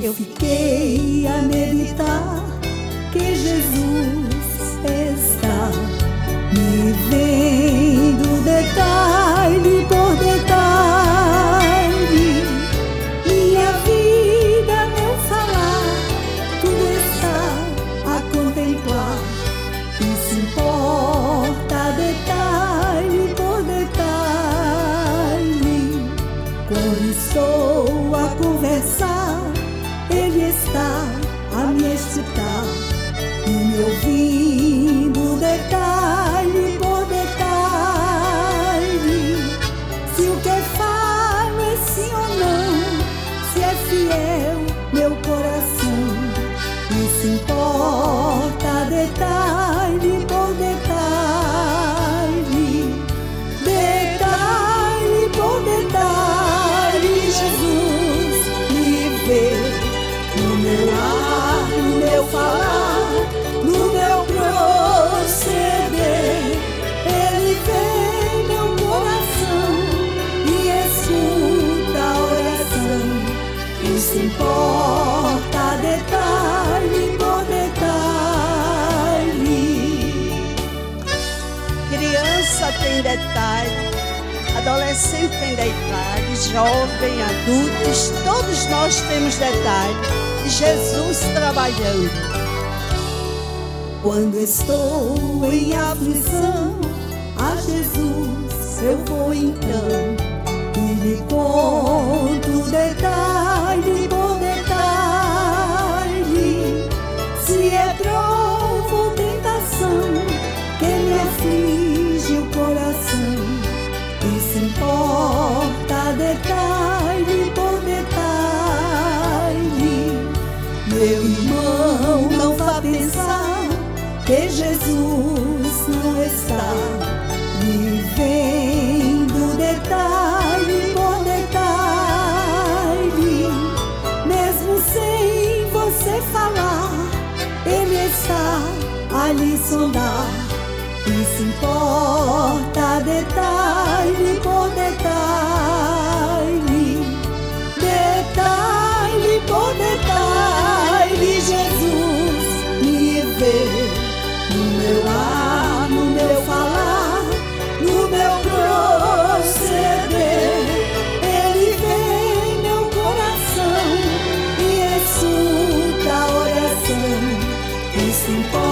Eu fiquei a meditar que Jesus está me vendo detalhe por detalhe. Minha vida, meu falar, tudo está a contemplar e se importa detalhe por detalhe. Quando estou a conversar, Ele está a me escutar e me ouvindo detalhe por detalhe. Se o que falo é sim ou não, se é fiel meu coração, e se importa detalhe por detalhe, detalhe por detalhe. Jesus me vê no meu ar, no meu falar, no meu proceder. Ele vê meu coração e escuta a oração, e se importa detalhe por detalhe. Criança tem detalhe, adolescente tem detalhe, jovem, adultos, todos nós temos detalhe. Jesus trabalhando. Quando estou em aflição, a Jesus eu vou então e lhe conto detalhe por detalhe. Se é prova ou tentação que me aflige o coração, e se importa detalhe por detalhe. Meu irmão, não vá pensar que Jesus não está me vendo detalhe por detalhe. Mesmo sem você falar, Ele está a lhe sondar e se importa detalhe por detalhe, detalhe por detalhe. Jesus me vê no meu ar, no meu falar, no meu proceder. Ele vê meu coração e escuta a oração, e se importa.